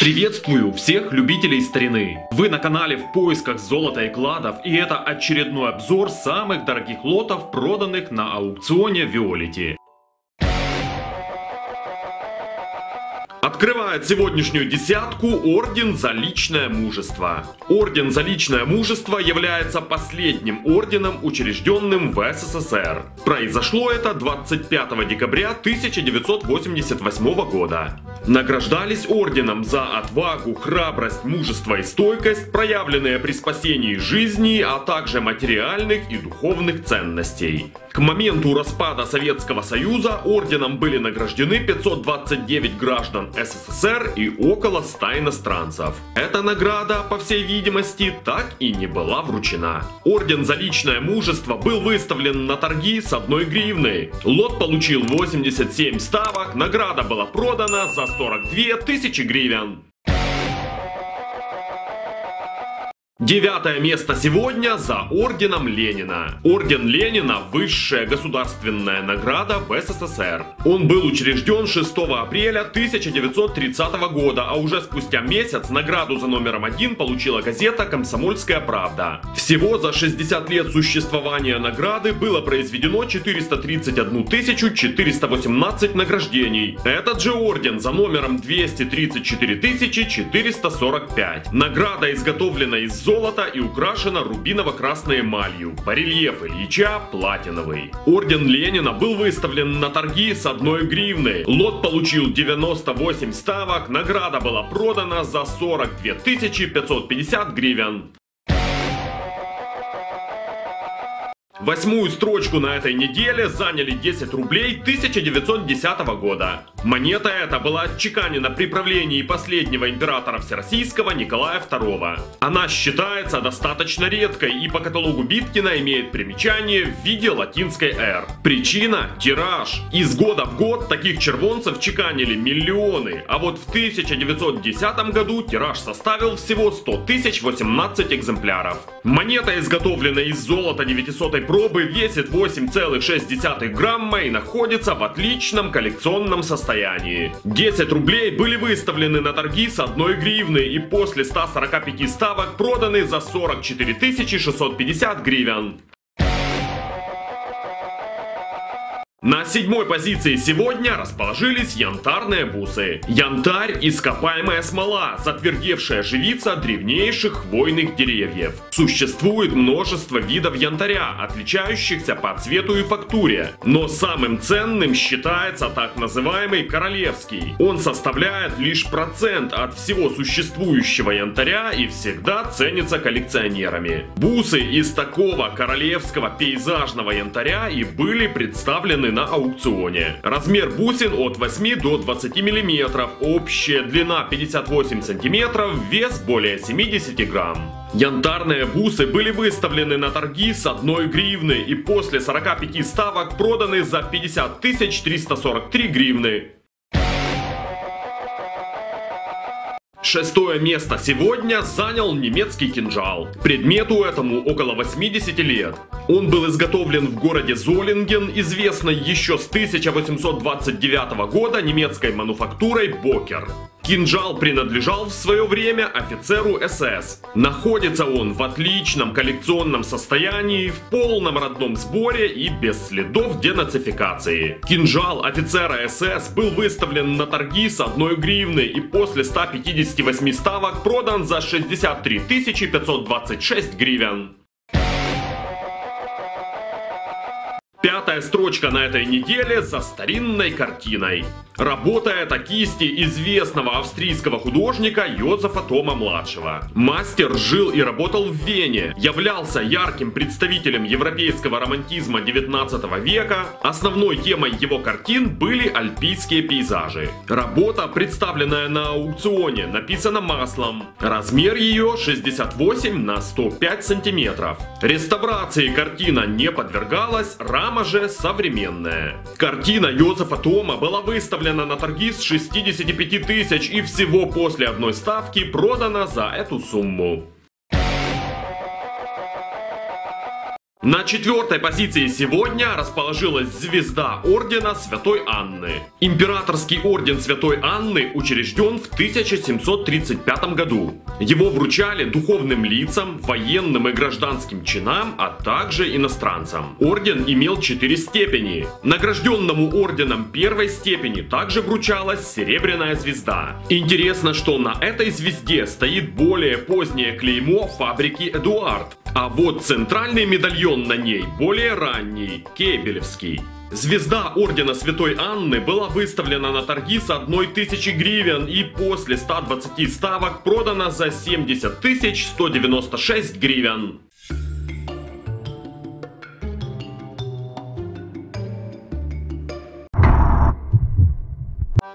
Приветствую всех любителей старины! Вы на канале «В поисках золота и кладов», и это очередной обзор самых дорогих лотов, проданных на аукционе Виолити. Открывает сегодняшнюю десятку Орден за личное мужество. Орден за личное мужество является последним орденом, учрежденным в СССР. Произошло это 25 декабря 1988 года. Награждались орденом за отвагу, храбрость, мужество и стойкость, проявленные при спасении жизни, а также материальных и духовных ценностей. К моменту распада Советского Союза орденом были награждены 529 граждан СССР и около 100 иностранцев. Эта награда, по всей видимости, так и не была вручена. Орден за личное мужество был выставлен на торги с 1 гривной. Лот получил 87 ставок, награда была продана за 42 тысячи гривен. 9-е место сегодня за орденом Ленина. Орден Ленина – высшая государственная награда в СССР. Он был учрежден 6 апреля 1930 года, а уже спустя месяц награду за номером 1 получила газета «Комсомольская правда». Всего за 60 лет существования награды было произведено 431 418 награждений. Этот же орден за номером 234 445. Награда изготовлена из золота и украшена рубиново-красной эмалью. Барельеф Ильича платиновый. Орден Ленина был выставлен на торги с 1 гривны. Лот получил 98 ставок. Награда была продана за 42 550 гривен. Восьмую строчку на этой неделе заняли 10 рублей 1910 года. Монета эта была отчеканена при правлении последнего императора Всероссийского Николая II. Она считается достаточно редкой и по каталогу Биткина имеет примечание в виде латинской «Р». Причина – тираж. Из года в год таких червонцев чеканили миллионы, а вот в 1910 году тираж составил всего 100 018 экземпляров. Монета изготовлена из золота 900-й пробы, весит 8,6 грамма и находится в отличном коллекционном состоянии. 10 рублей были выставлены на торги с 1 гривны и после 145 ставок проданы за 44 650 гривен. На седьмой позиции сегодня расположились янтарные бусы. Янтарь – ископаемая смола, затвердевшая живица древнейших хвойных деревьев. Существует множество видов янтаря, отличающихся по цвету и фактуре. Но самым ценным считается так называемый королевский. Он составляет лишь процент от всего существующего янтаря и всегда ценится коллекционерами. Бусы из такого королевского пейзажного янтаря и были представлены на аукционе. Размер бусин от 8 до 20 мм, общая длина 58 см, вес более 70 грамм. Янтарные бусы были выставлены на торги с 1 гривны и после 45 ставок проданы за 50 343 гривны. Шестое место сегодня занял немецкий кинжал. Предмету этому около 80 лет. Он был изготовлен в городе Золинген, известной еще с 1829 года немецкой мануфактурой «Бокер». Кинжал принадлежал в свое время офицеру СС. Находится он в отличном коллекционном состоянии, в полном родном сборе и без следов денацификации. Кинжал офицера СС был выставлен на торги с 1 гривны и после 158 ставок продан за 63 526 гривен. Пятая строчка на этой неделе за старинной картиной. Работа эта кисти известного австрийского художника Йозефа Тома-младшего. Мастер жил и работал в Вене, являлся ярким представителем европейского романтизма 19 века. Основной темой его картин были альпийские пейзажи. Работа, представленная на аукционе, написана маслом. Размер ее 68 на 105 сантиметров. Реставрации картина не подвергалась, рама же современная. Картина Йозефа Тома была выставлена на торги с 65 тысяч и всего после одной ставки продана за эту сумму. На четвертой позиции сегодня расположилась звезда Ордена Святой Анны. Императорский орден Святой Анны учрежден в 1735 году. Его вручали духовным лицам, военным и гражданским чинам, а также иностранцам. Орден имел 4 степени. Награжденному орденом первой степени также вручалась серебряная звезда. Интересно, что на этой звезде стоит более позднее клеймо фабрики Эдуард. А вот центральный медальон на ней более ранний, кебелевский. Звезда ордена Святой Анны была выставлена на торги с 1000 гривен и после 120 ставок продана за 70196 гривен.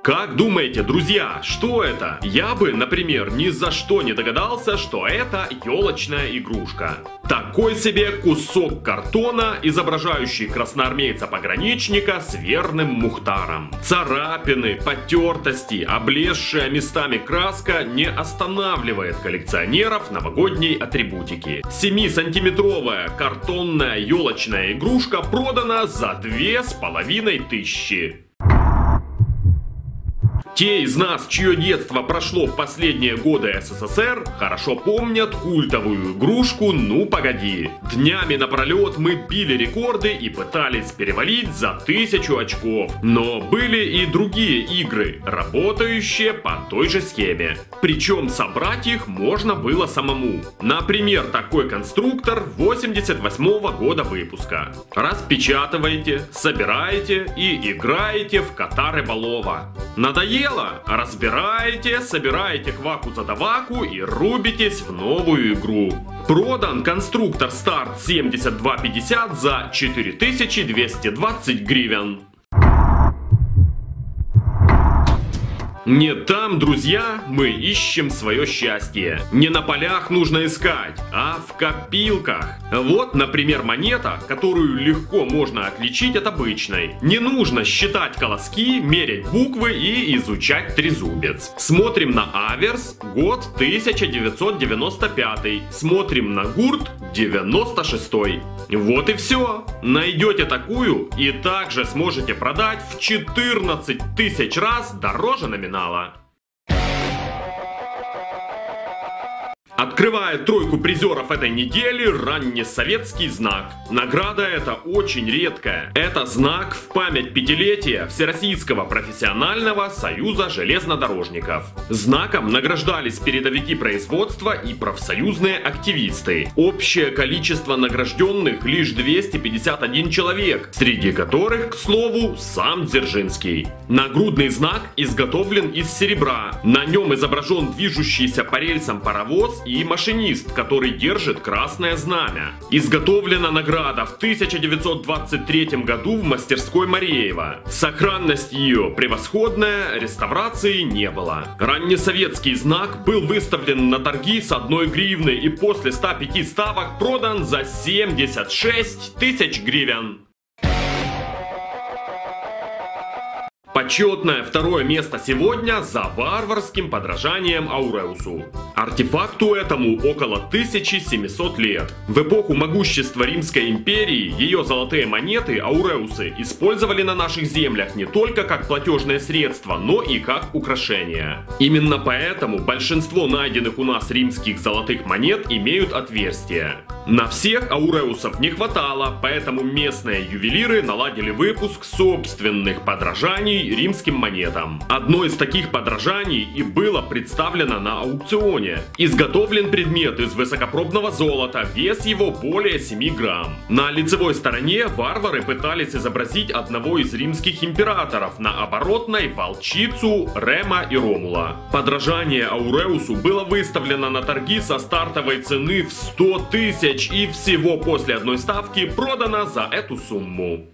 Как думаете, друзья, что это? Я бы, например, ни за что не догадался, что это елочная игрушка. Такой себе кусок картона, изображающий красноармейца-пограничника с верным Мухтаром. Царапины, потертости, облезшая местами краска не останавливает коллекционеров новогодней атрибутики. 7-сантиметровая картонная елочная игрушка продана за 2500. Те из нас, чье детство прошло в последние годы СССР, хорошо помнят культовую игрушку «Ну погоди». Днями напролет мы били рекорды и пытались перевалить за 1000 очков. Но были и другие игры, работающие по той же схеме. Причем собрать их можно было самому. Например, такой конструктор 88-го года выпуска. Распечатываете, собираете и играете в кота рыболова. Надоело? Разбираете, собираете кваку-задаваку и рубитесь в новую игру. Продан конструктор Старт 7250 за 4220 гривен. Не там, друзья, мы ищем свое счастье. Не на полях нужно искать, а в копилках. Вот, например, монета, которую легко можно отличить от обычной. Не нужно считать колоски, мерять буквы и изучать трезубец. Смотрим на аверс, год 1995. Смотрим на гурт, 96. Вот и все. Найдете такую и также сможете продать в 14 тысяч раз дороже номинала. Открывает тройку призеров этой недели раннесоветский знак. Награда эта очень редкая. Это знак в память 5-летия Всероссийского профессионального союза железнодорожников. Знаком награждались передовики производства и профсоюзные активисты. Общее количество награжденных лишь 251 человек, среди которых, к слову, сам Дзержинский. Нагрудный знак изготовлен из серебра. На нем изображен движущийся по рельсам паровоз и машинист, который держит красное знамя. Изготовлена награда в 1923 году в мастерской Мареева. Сохранность ее превосходная, реставрации не было. Раннесоветский знак был выставлен на торги с 1 гривны и после 105 ставок продан за 76 тысяч гривен. Почетное второе место сегодня за варварским подражанием Ауреусу. Артефакту этому около 1700 лет. В эпоху могущества Римской империи ее золотые монеты, ауреусы, использовали на наших землях не только как платежное средство, но и как украшение. Именно поэтому большинство найденных у нас римских золотых монет имеют отверстия. На всех ауреусов не хватало, поэтому местные ювелиры наладили выпуск собственных подражаний римским монетам. Одно из таких подражаний и было представлено на аукционе. Изготовлен предмет из высокопробного золота, вес его более 7 грамм. На лицевой стороне варвары пытались изобразить одного из римских императоров, на оборотной — волчицу Рема и Ромула. Подражание Ауреусу было выставлено на торги со стартовой цены в 100 тысяч и всего после одной ставки продано за эту сумму.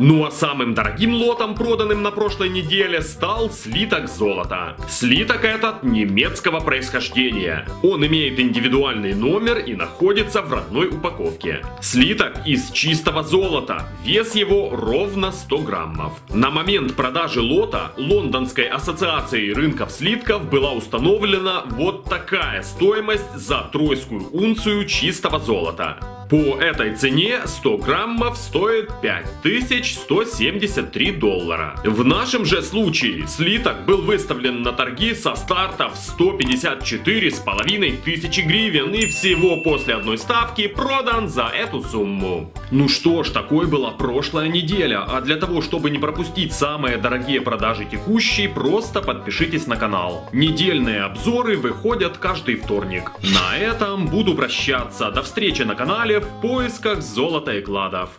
Ну а самым дорогим лотом, проданным на прошлой неделе, стал слиток золота. Слиток этот немецкого происхождения. Он имеет индивидуальный номер и находится в родной упаковке. Слиток из чистого золота. Вес его ровно 100 граммов. На момент продажи лота Лондонской ассоциации рынков слитков была установлена вот такая стоимость за тройскую унцию чистого золота. По этой цене 100 граммов стоит $5173. В нашем же случае слиток был выставлен на торги со старта в 154 500 гривен и всего после одной ставки продан за эту сумму. Ну что ж, такой была прошлая неделя, а для того, чтобы не пропустить самые дорогие продажи текущей, просто подпишитесь на канал. Недельные обзоры выходят каждый вторник. На этом буду прощаться, до встречи на канале «В поисках золота и кладов».